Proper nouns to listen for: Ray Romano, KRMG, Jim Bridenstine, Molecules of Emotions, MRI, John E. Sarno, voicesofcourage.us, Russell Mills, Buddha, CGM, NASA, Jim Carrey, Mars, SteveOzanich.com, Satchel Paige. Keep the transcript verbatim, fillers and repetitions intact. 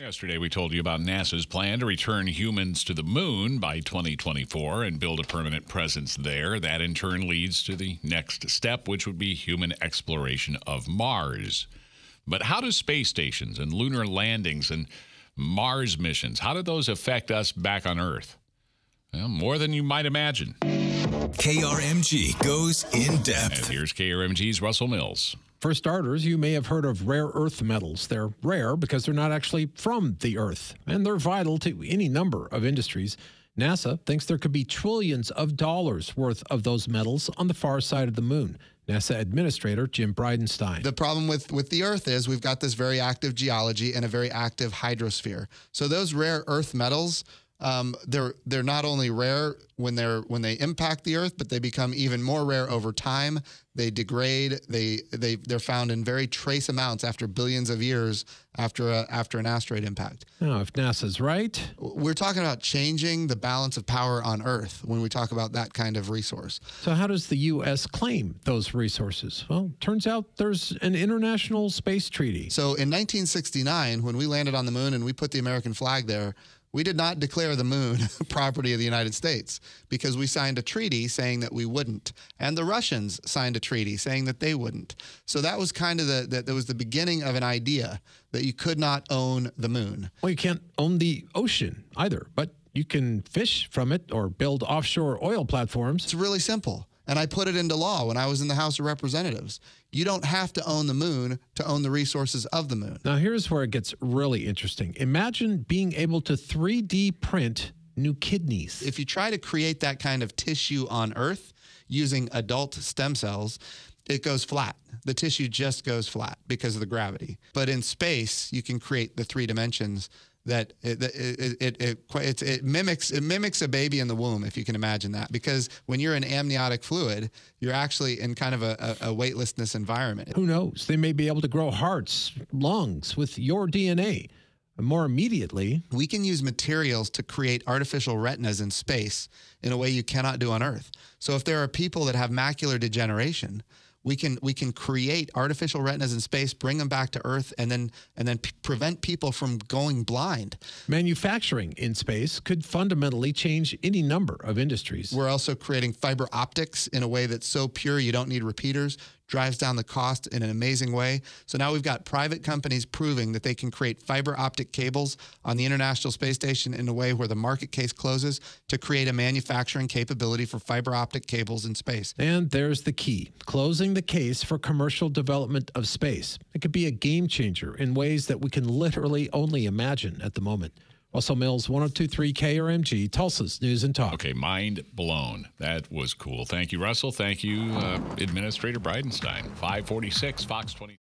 Yesterday, we told you about NASA's plan to return humans to the moon by twenty twenty-four and build a permanent presence there. That, in turn, leads to the next step, which would be human exploration of Mars. But how do space stations and lunar landings and Mars missions, how do those affect us back on Earth? Well, more than you might imagine. K R M G goes in depth. And here's K R M G's Russell Mills. For starters, you may have heard of rare earth metals. They're rare because they're not actually from the Earth, and they're vital to any number of industries. NASA thinks there could be trillions of dollars worth of those metals on the far side of the moon. NASA Administrator Jim Bridenstine. The problem with, with the Earth is we've got this very active geology and a very active hydrosphere. So those rare earth metals, Um, they're they're not only rare when they're when they impact the Earth, but they become even more rare over time. They degrade. They they they're found in very trace amounts after billions of years after a, after an asteroid impact. Now, if NASA's right, we're talking about changing the balance of power on Earth when we talk about that kind of resource. So how does the U S claim those resources? Well, turns out there's an international space treaty. So in nineteen sixty-nine, when we landed on the moon and we put the American flag there, we did not declare the moon property of the United States because we signed a treaty saying that we wouldn't. And the Russians signed a treaty saying that they wouldn't. So that was kind of the, that, that was the beginning of an idea that you could not own the moon. Well, you can't own the ocean either, but you can fish from it or build offshore oil platforms. It's really simple. And I put it into law when I was in the House of Representatives. You don't have to own the moon to own the resources of the moon. Now, here's where it gets really interesting. Imagine being able to three D print new kidneys. If you try to create that kind of tissue on Earth using adult stem cells, it goes flat. The tissue just goes flat because of the gravity. But in space, you can create the three dimensions that it it, it, it, it, it mimics it mimics a baby in the womb, if you can imagine that. Because when you're in amniotic fluid, you're actually in kind of a, a weightlessness environment. Who knows? They may be able to grow hearts, lungs with your D N A. More immediately, we can use materials to create artificial retinas in space in a way you cannot do on Earth. So if there are people that have macular degeneration, We can we can create artificial retinas in space, bring them back to Earth, and then and then p prevent people from going blind. Manufacturing in space could fundamentally change any number of industries. We're also creating fiber optics in a way that's so pure you don't need repeaters. Drives down the cost in an amazing way. So now we've got private companies proving that they can create fiber optic cables on the International Space Station in a way where the market case closes to create a manufacturing capability for fiber optic cables in space. And there's the key, closing the case for commercial development of space. It could be a game changer in ways that we can literally only imagine at the moment. Russell Mills, one oh two point three K R M G, Tulsa's News and Talk. Okay, mind blown. That was cool. Thank you, Russell. Thank you, uh, Administrator Bridenstine. five forty-six, Fox twenty.